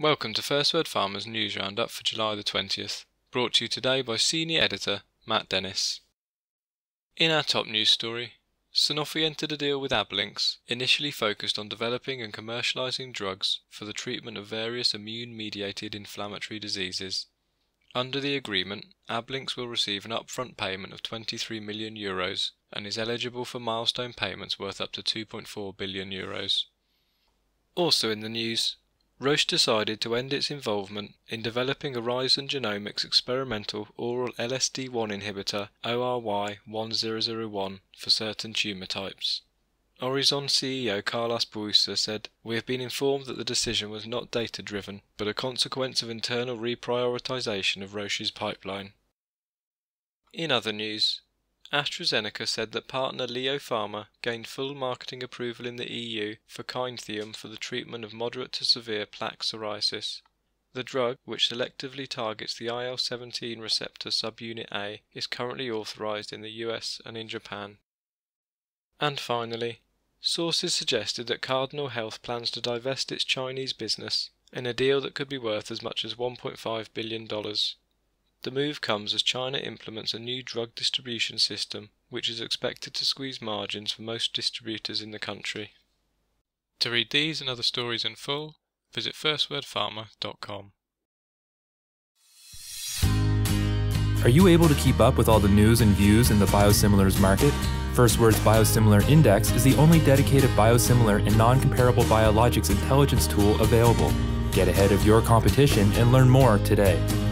Welcome to FirstWord Pharma's News Roundup for July the 20th, brought to you today by Senior Editor Matt Dennis. In our top news story, Sanofi entered a deal with Ablynx, initially focused on developing and commercialising drugs for the treatment of various immune-mediated inflammatory diseases. Under the agreement, Ablynx will receive an upfront payment of €23 million and is eligible for milestone payments worth up to €2.4 billion. Also in the news, Roche decided to end its involvement in developing Oryzon Genomics' experimental oral LSD1 inhibitor ORY-1001 for certain tumour types. Oryzon CEO Carlos Bouchard said, "We have been informed that the decision was not data-driven, but a consequence of internal reprioritisation of Roche's pipeline." In other news, AstraZeneca said that partner Leo Pharma gained full marketing approval in the EU for Kyntheum for the treatment of moderate to severe plaque psoriasis. The drug, which selectively targets the IL-17 receptor subunit A, is currently authorized in the US and in Japan. And finally, sources suggested that Cardinal Health plans to divest its Chinese business in a deal that could be worth as much as $1.5 billion. The move comes as China implements a new drug distribution system, which is expected to squeeze margins for most distributors in the country. To read these and other stories in full, visit firstwordpharma.com. Are you able to keep up with all the news and views in the biosimilars market? FirstWord's Biosimilar Index is the only dedicated biosimilar and non-comparable biologics intelligence tool available. Get ahead of your competition and learn more today.